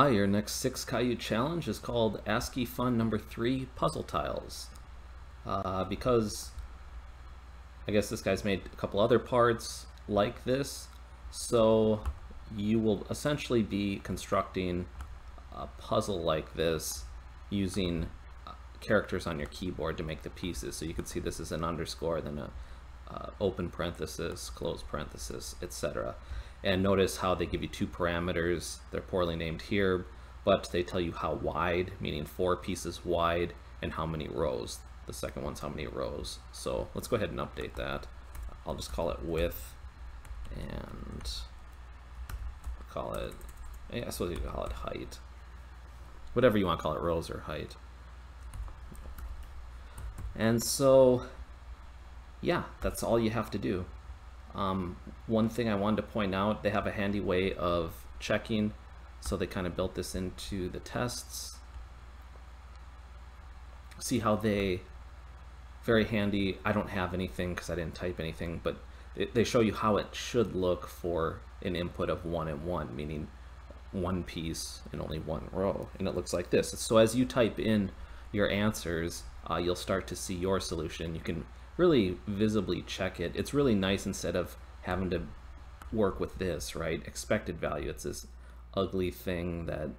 Hi, your next 6 Caillou challenge is called ASCII Fun Number 3 Puzzle Tiles. Because I guess this guy's made a couple other parts like this, so you will essentially be constructing a puzzle like this using characters on your keyboard to make the pieces. So you can see this is an underscore, then a open parenthesis, close parenthesis, etc. And notice how they give you 2 parameters. They're poorly named here, but they tell you how wide, meaning 4 pieces wide, and how many rows. The second one's how many rows. So let's go ahead and update that. I'll just call it width, and call it, I suppose you could call it height. Whatever you want to call it, rows or height. And so, yeah, that's all you have to do. One thing I wanted to point out, they have a handy way of checking, so they kind of built this into the tests. See how they, very handy, I don't have anything because I didn't type anything, but they show you how it should look for an input of 1 and 1, meaning 1 piece and only 1 row, and it looks like this. So as you type in your answers, you'll start to see your solution. You can really visibly check it. It's really nice instead of having to work with this, right? Expected value. It's this ugly thing that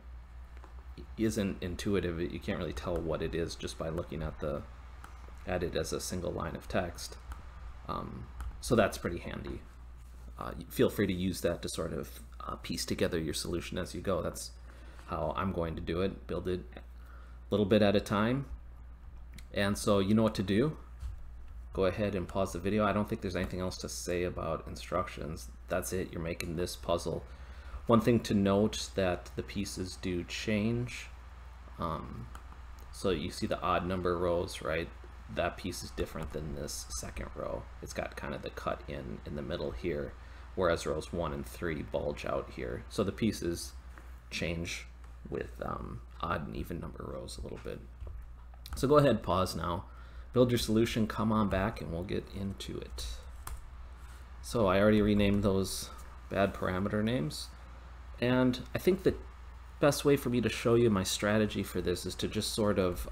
isn't intuitive. You can't really tell what it is just by looking at it as a single line of text. So that's pretty handy. Feel free to use that to sort of piece together your solution as you go. That's how I'm going to do it. Build it a little bit at a time. And so you know what to do. Go ahead and pause the video. I don't think there's anything else to say about instructions. That's it, you're making this puzzle. One thing to note that the pieces do change. So you see the odd number rows, right? That piece is different than this second row. It's got kind of the cut in the middle here, whereas rows 1 and 3 bulge out here. So the pieces change with odd and even number rows a little bit. So go ahead, pause now. Build your solution, come on back, and we'll get into it. So I already renamed those bad parameter names. And I think the best way for me to show you my strategy for this is to just sort of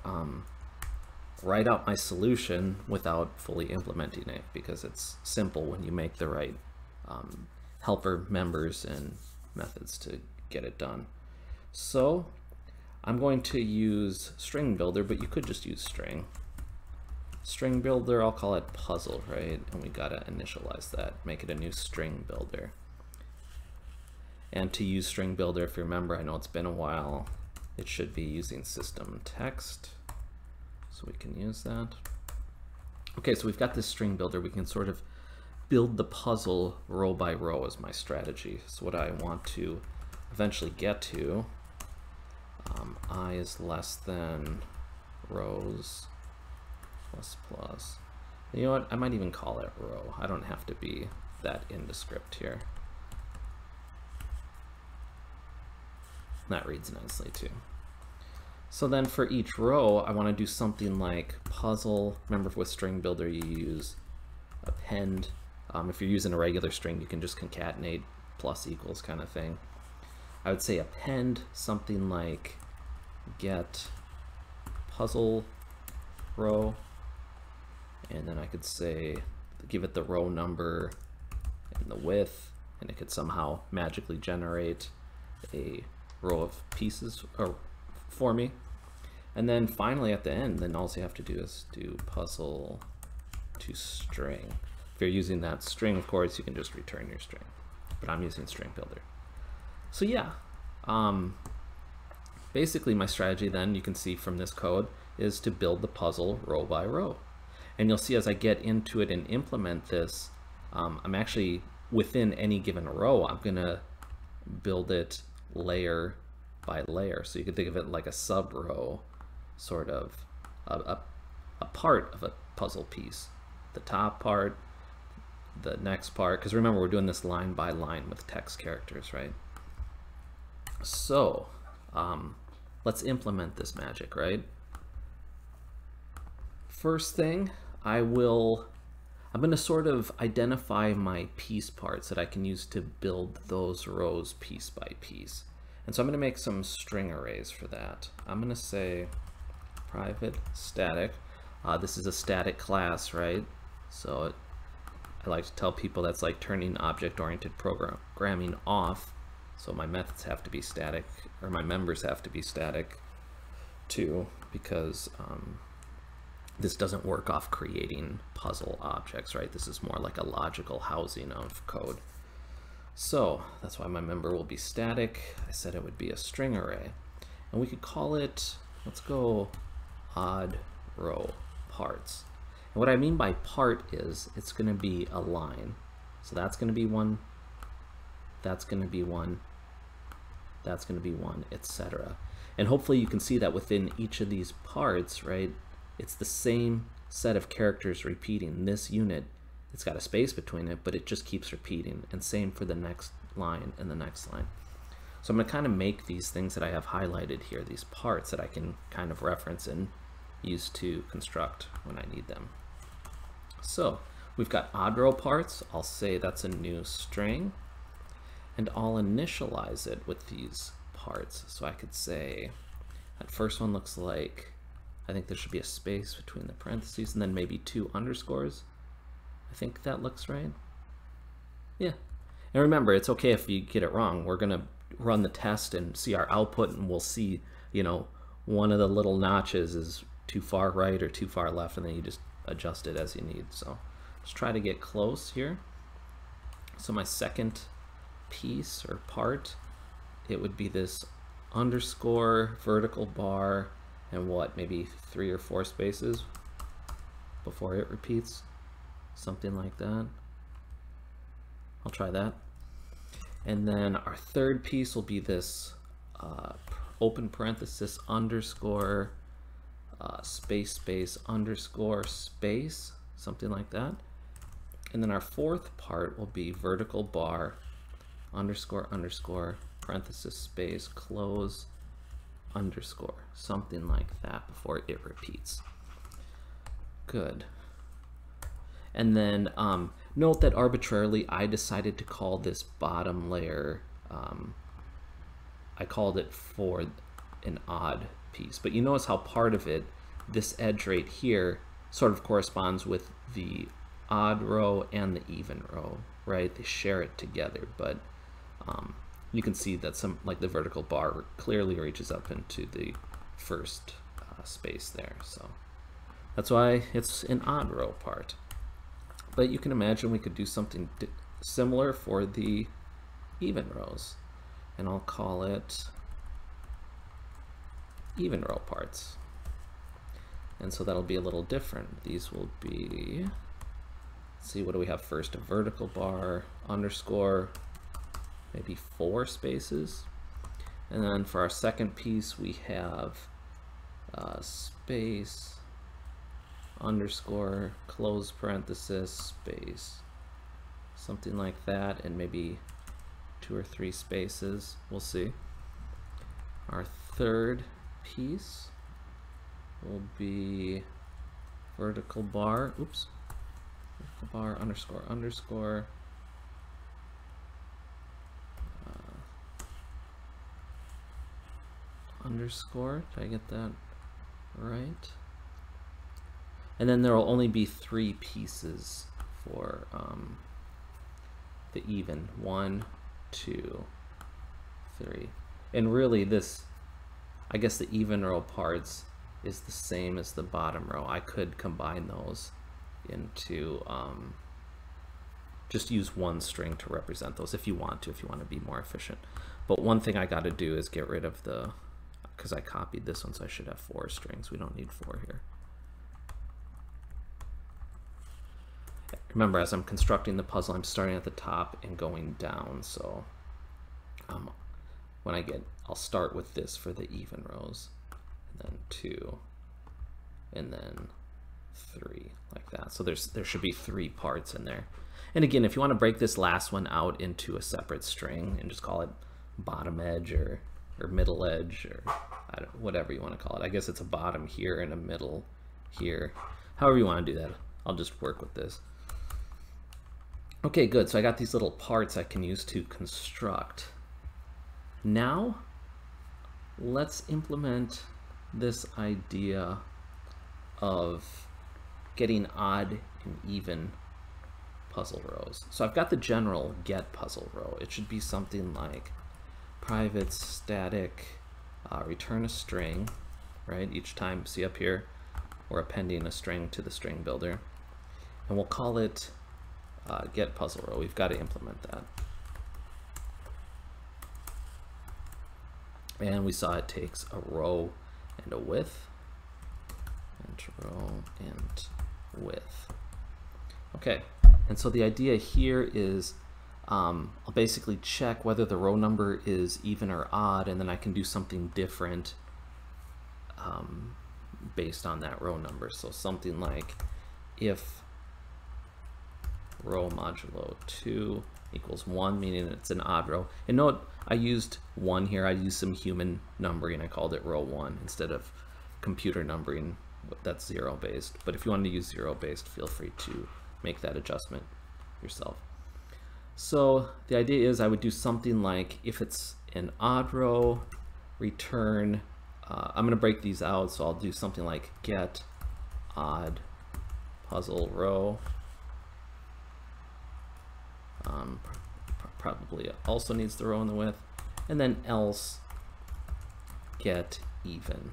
write out my solution without fully implementing it, because it's simple when you make the right helper members and methods to get it done. So I'm going to use StringBuilder, but you could just use StringBuilder, I'll call it puzzle, right? And we gotta initialize that, make it a new StringBuilder. And to use StringBuilder, if you remember, I know it's been a while, it should be using system text, so we can use that. Okay, so we've got this StringBuilder. We can sort of build the puzzle row by row is my strategy. So what I want to eventually get to, I is less than rows, plus. You know what? I might even call it row. I don't have to be that indescript here. That reads nicely too. So then for each row, I want to do something like puzzle. Remember with StringBuilder, you use append. If you're using a regular string, you can just concatenate plus equals kind of thing. I would say append something like get puzzle row. And then I could say, give it the row number and the width, and it could somehow magically generate a row of pieces or for me. And then finally at the end, then all you have to do is do puzzle to string. If you're using that string, of course, you can just return your string, but I'm using StringBuilder. So yeah, basically my strategy then, you can see from this code, is to build the puzzle row by row. And you'll see as I get into it and implement this, I'm actually within any given row, I'm gonna build it layer by layer. So you can think of it like a sub row, sort of a part of a puzzle piece. The top part, the next part, because remember we're doing this line by line with text characters, right? So let's implement this magic, right? First thing, I'm going to sort of identify my piece parts that I can use to build those rows piece by piece. And so I'm going to make some string arrays for that. I'm going to say private static. This is a static class, right? So I like to tell people that's like turning object-oriented programming off. So my methods have to be static, or my members have to be static too, because this doesn't work off creating puzzle objects, right? This is more like a logical housing of code. So that's why my member will be static. I said it would be a string array. And we could call it, let's go odd row parts. And what I mean by part is it's going to be a line. So that's going to be one, that's going to be one, that's going to be one, etc. And hopefully you can see that within each of these parts, right, it's the same set of characters repeating. This unit, it's got a space between it, but it just keeps repeating, and same for the next line and the next line. So I'm going to kind of make these things that I have highlighted here, these parts that I can kind of reference and use to construct when I need them. So we've got odd row parts. I'll say that's a new string, and I'll initialize it with these parts. So I could say that first one looks like, I think there should be a space between the parentheses and then maybe two underscores. I think that looks right. Yeah. And remember, it's okay if you get it wrong. We're going to run the test and see our output, and we'll see, you know, one of the little notches is too far right or too far left, and then you just adjust it as you need. So just try to get close here. So my second piece or part, it would be this underscore vertical bar and what, maybe 3 or 4 spaces before it repeats, something like that. I'll try that. And then our third piece will be this open parenthesis underscore space space underscore space, something like that. And then our fourth part will be vertical bar underscore underscore parenthesis space close underscore, something like that before it repeats. Good. And then note that arbitrarily I decided to call this bottom layer, I called it for an odd piece, but you notice how part of it, this edge right here, sort of corresponds with the odd row and the even row, right? They share it together, but you can see that some, like the vertical bar clearly reaches up into the first space there. So that's why it's an odd row part. But you can imagine we could do something similar for the even rows. And I'll call it even row parts. And so that'll be a little different. These will be, let's see, what do we have first? A vertical bar underscore, maybe 4 spaces. And then for our second piece, we have space, underscore, close parenthesis, space, something like that, and maybe 2 or 3 spaces, we'll see. Our third piece will be vertical bar, oops, vertical bar, underscore, underscore, underscore, did I get that right? And then there will only be 3 pieces for the even, 1, 2, 3. And really this, I guess the even row parts is the same as the bottom row. I could combine those into, just use one string to represent those if you want to be more efficient. But one thing I got to do is get rid of the, because I copied this one, so I should have 4 strings. We don't need 4 here. Remember, as I'm constructing the puzzle, I'm starting at the top and going down. So when I get, I'll start with this for the even rows, and then 2, and then 3, like that. So there should be 3 parts in there. And again, if you want to break this last one out into a separate string and just call it bottom edge or middle edge, or I don't, whatever you want to call it. I guess it's a bottom here and a middle here. However you want to do that, I'll just work with this. Okay, good. So I got these little parts I can use to construct. Now let's implement this idea of getting odd and even puzzle rows. So I've got the general get puzzle row. It should be something like private static return a string, right? Each time, see up here, we're appending a string to the string builder. And we'll call it get puzzle row. We've got to implement that. And we saw it takes a row and a width. And row and width. Okay, and so the idea here is I'll basically check whether the row number is even or odd, and then I can do something different based on that row number. So something like if row modulo 2 equals 1, meaning it's an odd row. And note, I used 1 here. I used some human numbering. I called it row 1 instead of computer numbering. That's 0 based. But if you wanted to use 0 based, feel free to make that adjustment yourself. So the idea is I would do something like if it's an odd row, return. I'm going to break these out, so I'll do something like get odd puzzle row. Probably also needs the row and the width, and then else get even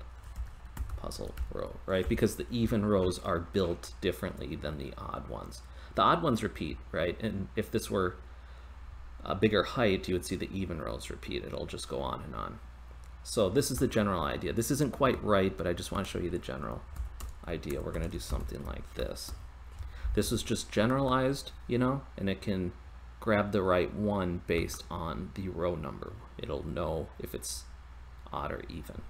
puzzle row, right? Because the even rows are built differently than the odd ones. The odd ones repeat, right? And if this were a bigger height, you would see the even rows repeat. It'll just go on and on. So this is the general idea. This isn't quite right, but I just want to show you the general idea. We're going to do something like this. This is just generalized, you know, and it can grab the right one based on the row number. It'll know if it's odd or even.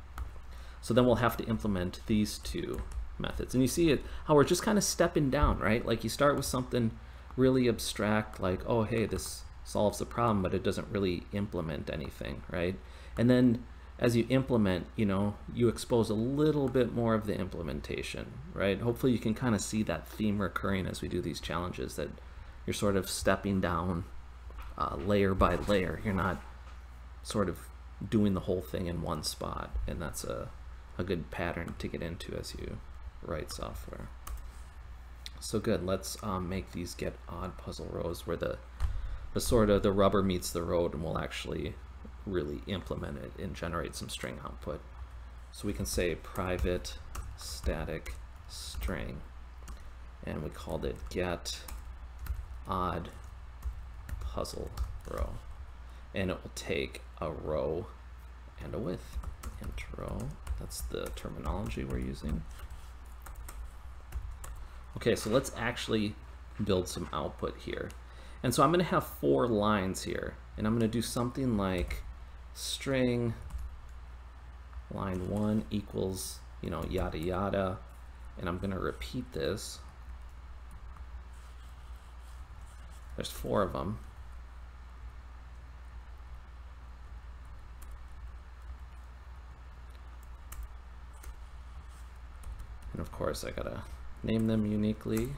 So then we'll have to implement these two methods. And you see it, how we're just kind of stepping down, right? Like you start with something really abstract, like, oh, hey, this solves the problem, but it doesn't really implement anything, right? And then as you implement, you know, you expose a little bit more of the implementation, right? Hopefully you can kind of see that theme recurring as we do these challenges, that you're sort of stepping down layer by layer. You're not sort of doing the whole thing in one spot, and that's a good pattern to get into as you write software. So good, let's make these get odd puzzle rows where the sort of the rubber meets the road, and we'll actually really implement it and generate some string output. So we can say private static string, and we called it get odd puzzle row, and it will take a row and a width. And row, that's the terminology we're using. Okay, so let's actually build some output here. And so I'm going to have 4 lines here, and I'm going to do something like string line 1 equals, you know, yada yada, and I'm going to repeat this. There's 4 of them. And of course I gotta name them uniquely.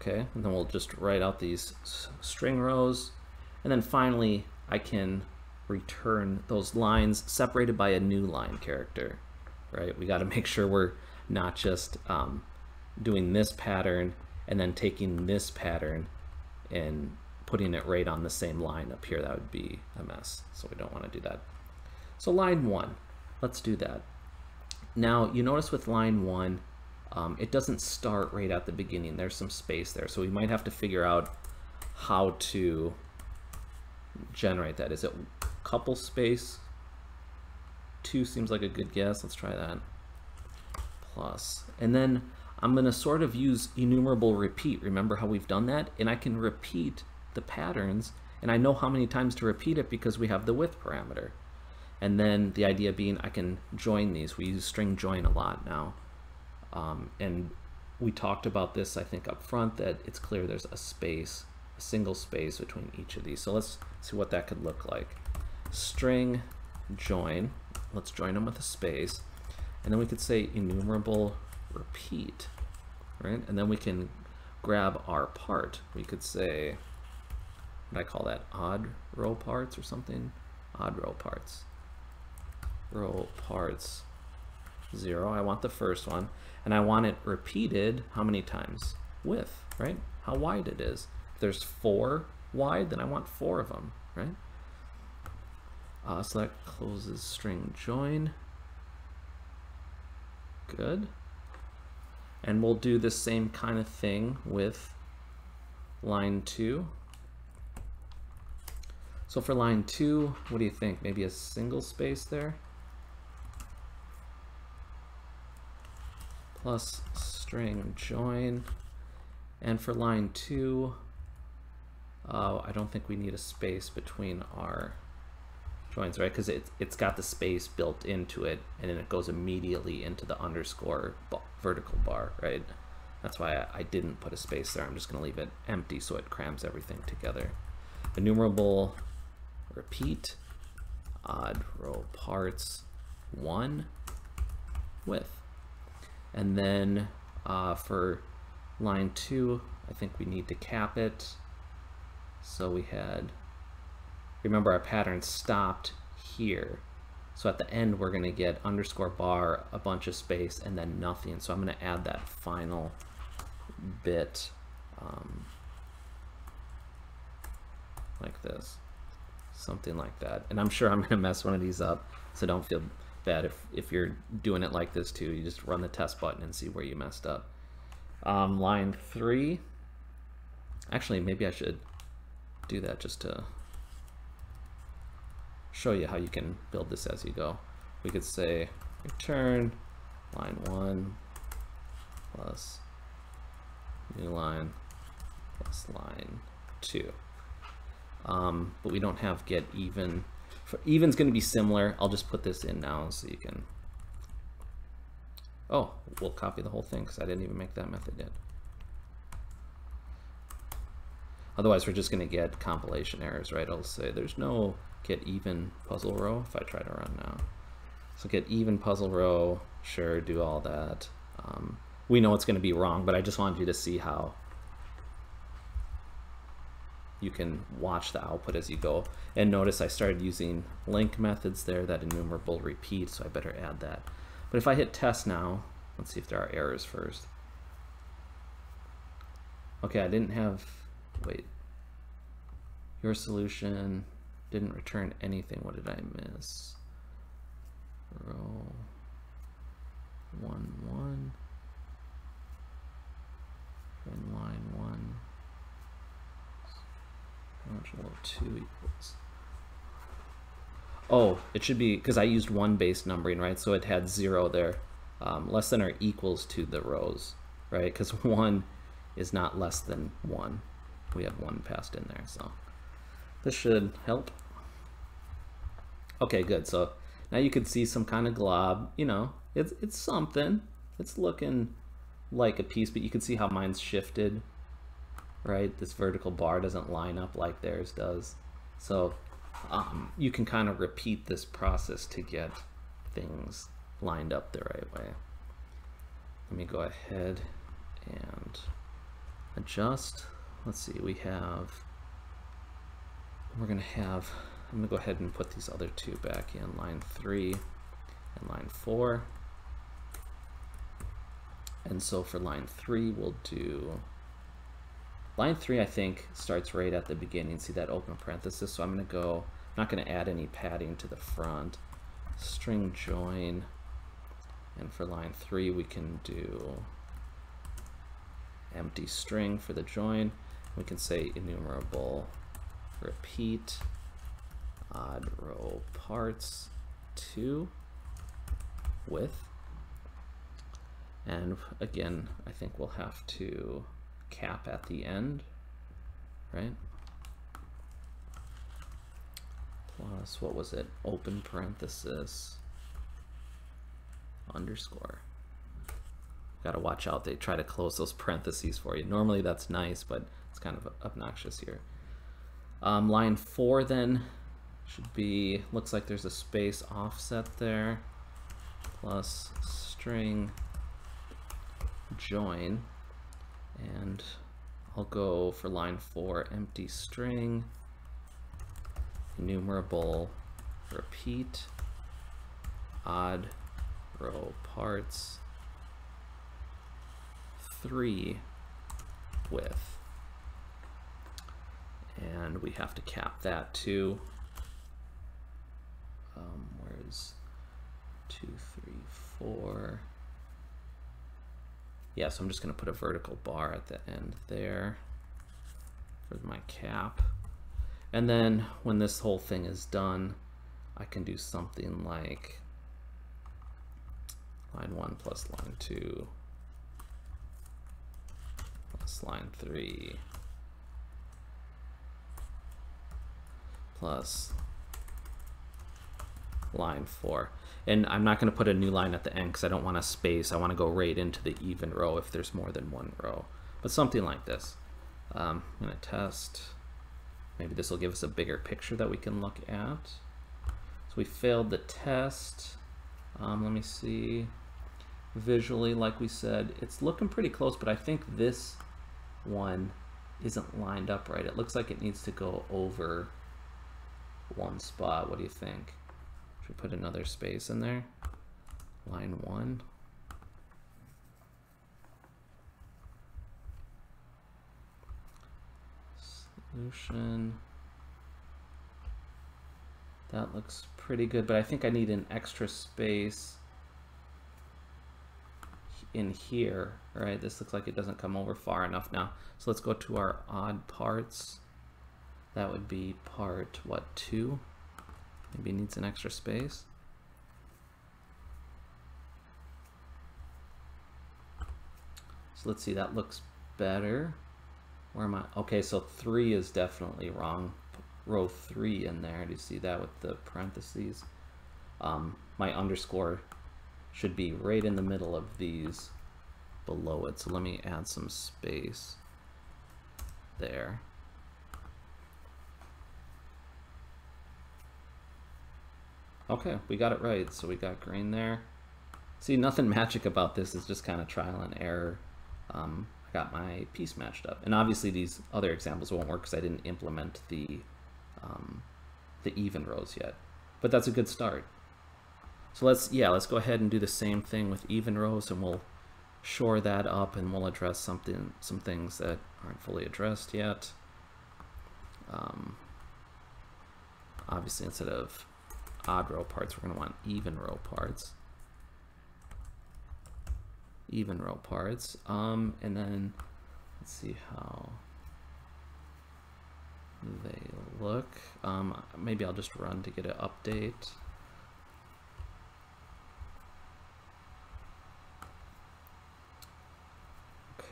Okay, and then we'll just write out these string rows. And then finally, I can return those lines separated by a new line character, right? We gotta make sure we're not just doing this pattern and then taking this pattern and putting it right on the same line up here. That would be a mess, so we don't want to do that. So line 1, let's do that. Now you notice with line 1, it doesn't start right at the beginning. There's some space there, so we might have to figure out how to generate that. Is it couple space? 2 seems like a good guess. Let's try that. Plus, and then I'm going to sort of use enumerable repeat. Remember how we've done that? And I can repeat the patterns, and I know how many times to repeat it because we have the width parameter. And then the idea being I can join these. We use string join a lot now. And we talked about this, I think, up front, that it's clear there's a space, a single space between each of these. So let's see what that could look like. String join. Let's join them with a space. And then we could say enumerable repeat, right? And then we can grab our part. We could say, what do I call that? Odd row parts or something? Odd row parts. row parts 0. I want the first one, and I want it repeated how many times? Width, right? How wide it is. If there's 4 wide, then I want 4 of them, right? So that closes string join. Good. And we'll do the same kind of thing with line 2. So for line 2, what do you think? Maybe a single space there? Plus string join. And for line 2, I don't think we need a space between our joins, right? Because it's got the space built into it, and then it goes immediately into the underscore vertical bar, right? That's why I didn't put a space there. I'm just going to leave it empty so it crams everything together. Enumerable repeat odd row parts 1 width. And then for line 2, I think we need to cap it. So we had, remember our pattern stopped here. So at the end, we're gonna get underscore bar, a bunch of space, and then nothing. So I'm gonna add that final bit like this, something like that. And I'm sure I'm gonna mess one of these up, so don't feel bad if you're doing it like this too. You just run the test button and see where you messed up. Line 3, actually, maybe I should do that just to show you how you can build this as you go. We could say return line 1 plus new line plus line 2. But we don't have get even. For even's going to be similar. I'll just put this in now so you can. Oh, we'll copy the whole thing because I didn't even make that method yet. Otherwise, we're just going to get compilation errors, right? I'll say there's no get even puzzle row if I try to run now. So get even puzzle row, sure, do all that. We know it's going to be wrong, but I just wanted you to see how you can watch the output as you go. And notice I started using link methods there, that enumerable repeat, so I better add that. But if I hit test now, let's see if there are errors first. Okay, I didn't have, wait, your solution didn't return anything. What did I miss? Row 1, 1, and line 1. Module 2 equals. Oh, it should be, because I used 1 base numbering, right? So it had 0 there, less than or equals to the rows, right? Because 1 is not less than 1. We had 1 passed in there, so this should help. Okay, good. So now you can see some kind of glob. You know, it's something. It's looking like a piece, but you can see how mine's shifted, right? This vertical bar doesn't line up like theirs does. So you can kind of repeat this process to get things lined up the right way. Let me go ahead and adjust. Let's see, we have, I'm gonna go ahead and put these other two back in, line 3 and line 4. And so for line 3, we'll do, line 3 I think starts right at the beginning, see that open parenthesis, so I'm gonna go, I'm not gonna add any padding to the front, string join, and for line 3 we can do empty string for the join, we can say enumerable repeat odd row parts 2 width, and again I think we'll have to cap at the end, right? Plus, what was it? Open parenthesis underscore. Gotta watch out, they try to close those parentheses for you. Normally that's nice, but it's kind of obnoxious here. Line 4 then should be, looks like there's a space offset there, plus string join, and I'll go for line 4 empty string enumerable repeat odd row parts, 3 width. And we have to cap that to, where's 2, 3, 4. Yeah, so I'm just gonna put a vertical bar at the end there for my cap. And then when this whole thing is done, I can do something like line 1 plus line 2 plus line 3 plus line 4. And I'm not going to put a new line at the end because I don't want to space. I want to go right into the even row if there's more than one row. But something like this. I'm going to test. Maybe this will give us a bigger picture that we can look at. So we failed the test. Let me see. Visually, like we said, it's looking pretty close, but I think this one isn't lined up right. It looks like it needs to go over one spot. What do you think? Should we put another space in there? Line 1. Solution. That looks pretty good, but I think I need an extra space in here, right? This looks like it doesn't come over far enough now. So let's go to our odd parts. That would be part, what, 2? Maybe it needs an extra space. So let's see, that looks better. Where am I? Okay, so 3 is definitely wrong. Row 3 in there, do you see that with the parentheses? My underscore should be right in the middle of these below it. So let me add some space there. Okay, we got it right, so we got green there. See, nothing magic about this, it's just kind of trial and error. I got my piece matched up. And obviously these other examples won't work because I didn't implement the even rows yet. But that's a good start. So let's go ahead and do the same thing with even rows, and we'll shore that up, and we'll address some things that aren't fully addressed yet. Obviously instead of odd row parts, we're going to want even row parts. Even row parts. And then let's see how they look. Maybe I'll just run to get an update.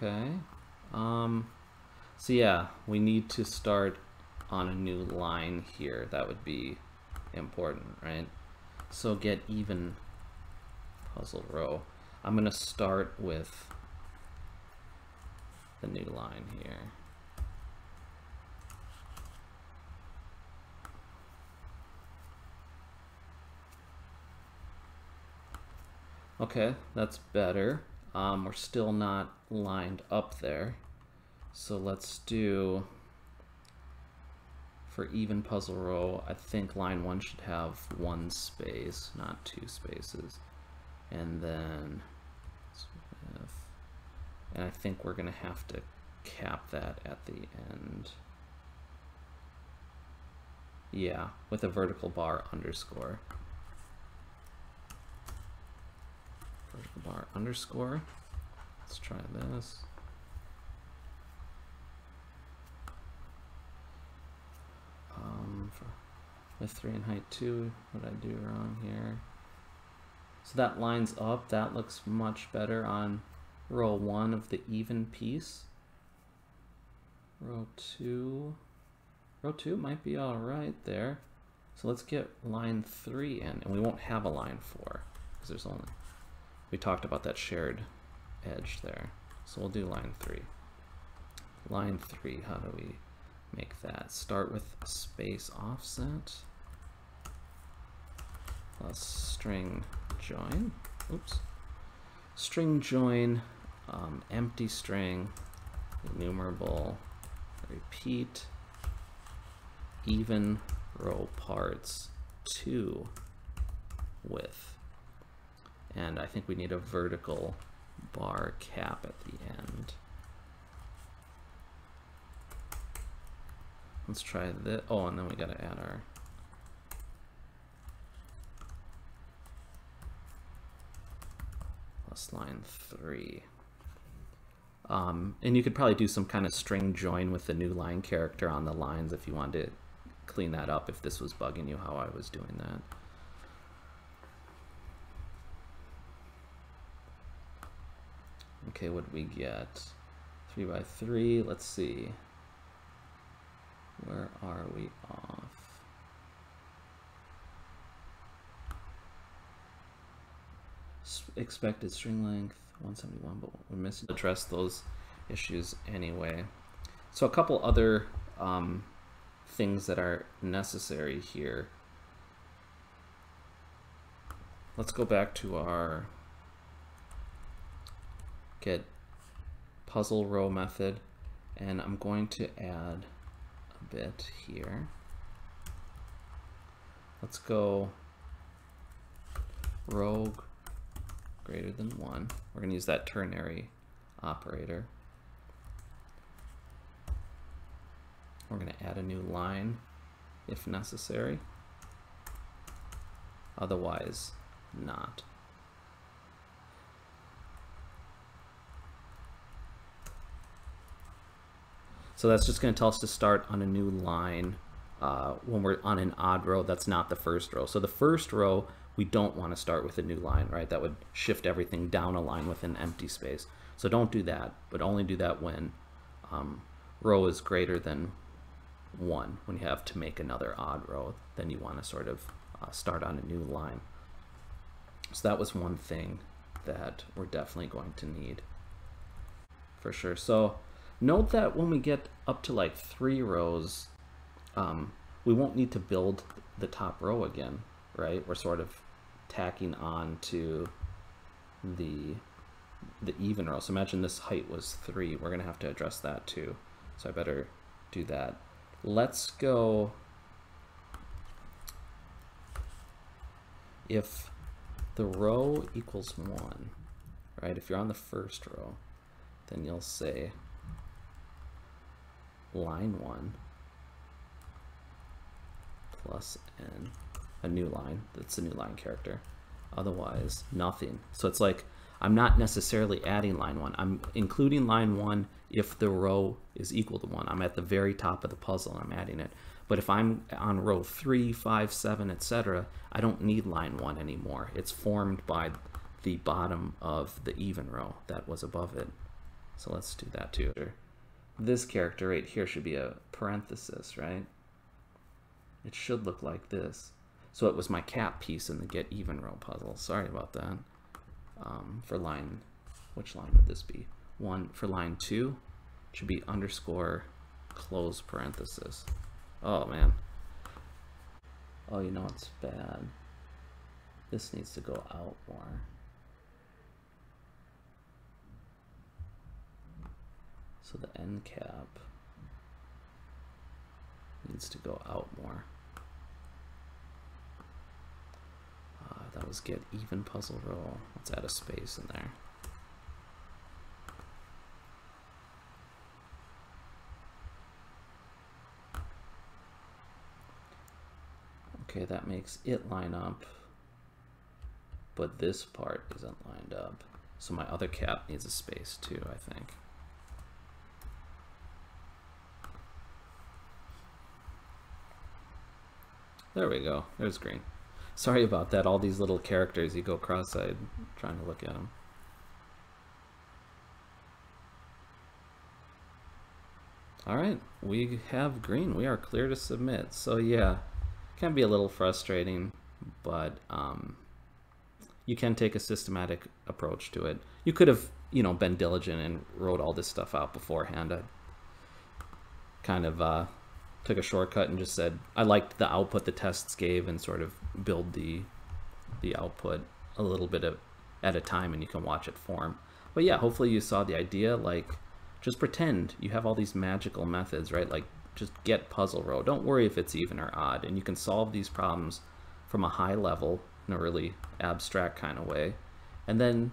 Okay. So yeah, we need to start on a new line here. That would be important, right? So get even puzzle row. I'm going to start with the new line here. Okay, that's better. We're still not lined up there. So let's do, for even puzzle row, I think line 1 should have 1 space, not 2 spaces. And then, and I think we're gonna have to cap that at the end. Yeah, with a vertical bar underscore. Vertical bar underscore. Let's try this. With 3 and height 2, what did I do wrong here? So that lines up. That looks much better on row 1 of the even piece. Row 2 might be all right there. So let's get line 3 in, and we won't have a line 4 because there's only, we talked about that shared edge there. So we'll do line 3. Line 3, how do we make that? Start with space offset plus string join. Oops. String join, empty string, enumerable, repeat, even row parts 2 width. and I think we need a vertical bar cap at the end. Let's try this. Oh, and then we gotta add our plus line 3. And you could probably do some kind of string join with the new line character on the lines if you wanted to clean that up, if this was bugging you how I was doing that. Okay, what did we get? 3 by 3, let's see. Where are we off? Expected string length, 171, but we're missing. Address those issues anyway. So a couple other things that are necessary here. Let's go back to our get puzzle row method, and I'm going to add a bit here. Let's go row greater than 1. We're going to use that ternary operator. We're going to add a new line if necessary, otherwise not. So that's just going to tell us to start on a new line when we're on an odd row that's not the first row. So the first row, we don't want to start with a new line, right? That would shift everything down a line with an empty space. So don't do that, but only do that when row is greater than 1. When you have to make another odd row, then you want to sort of start on a new line. So that was one thing that we're definitely going to need for sure. So note that when we get up to like 3 rows, we won't need to build the top row again, right? We're sort of tacking on to the even row. So imagine this height was 3. We're going to have to address that too. So I better do that. Let's go if the row equals 1, right? If you're on the first row, then you'll say line 1 plus n, a new line, that's a new line character, otherwise nothing. So it's like I'm not necessarily adding line 1. I'm including line 1 if the row is equal to 1. I'm at the very top of the puzzle and I'm adding it. But if I'm on row 3, 5, 7, etc., I don't need line 1 anymore. It's formed by the bottom of the even row that was above it. So let's do that too. This character right here should be a parenthesis, right? It should look like this. So it was my cap piece in the get even row puzzle. Sorry about that. For line, which line would this be? 1, for line 2, it should be underscore close parenthesis. Oh man. Oh, you know it's bad. This needs to go out more. So the end cap needs to go out more. That was get even puzzle row. Let's add a space in there. Okay, that makes it line up, but this part isn't lined up. So my other cap needs a space too, I think. There we go, there's green. Sorry about that, all these little characters, you go cross-eyed trying to look at them. All right, we have green, we are clear to submit. So yeah, can be a little frustrating, but you can take a systematic approach to it. You could have, you know, been diligent and wrote all this stuff out beforehand. I kind of, took a shortcut and just said, I liked the output the tests gave and sort of build the output a little bit at a time, and you can watch it form. But yeah, hopefully you saw the idea, like just pretend you have all these magical methods, right? Like just get puzzle row. Don't worry if it's even or odd, and you can solve these problems from a high level in a really abstract kind of way. and then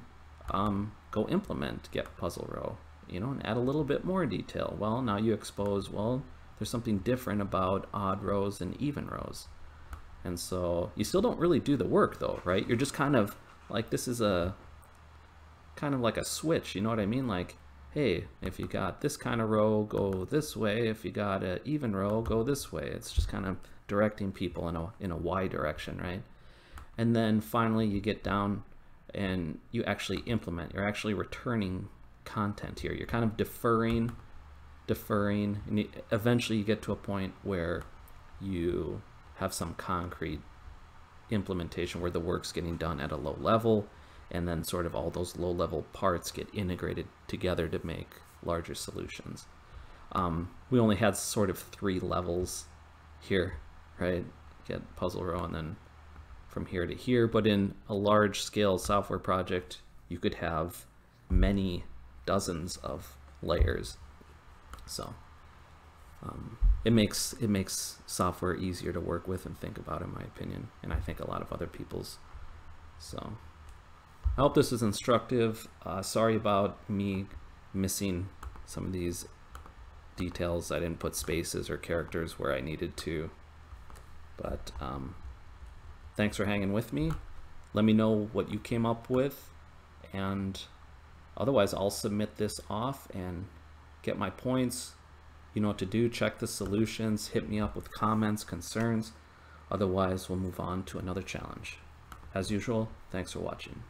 go implement get puzzle row, you know, and add a little bit more detail. Well, now you expose, well, there's something different about odd rows and even rows. And so you still don't really do the work though, right? You're just kind of like, this is a kind of like a switch, you know what I mean? Like, hey, if you got this kind of row, go this way. If you got an even row, go this way. It's just kind of directing people in a Y direction, right? And then finally you get down and you actually implement. You're actually returning content here. You're kind of deferring, and eventually you get to a point where you have some concrete implementation where the work's getting done at a low level, and then sort of all those low level parts get integrated together to make larger solutions. We only had sort of three levels here, right? Get puzzle row and then from here to here, but in a large scale software project, you could have many dozens of layers. So it makes software easier to work with and think about, in my opinion, and I think a lot of other people's. So I hope this is instructive. Sorry about me missing some of these details. I didn't put spaces or characters where I needed to, but thanks for hanging with me. Let me know what you came up with, and otherwise I'll submit this off and get my points. You know what to do, check the solutions, hit me up with comments, concerns. Otherwise, we'll move on to another challenge. As usual, thanks for watching.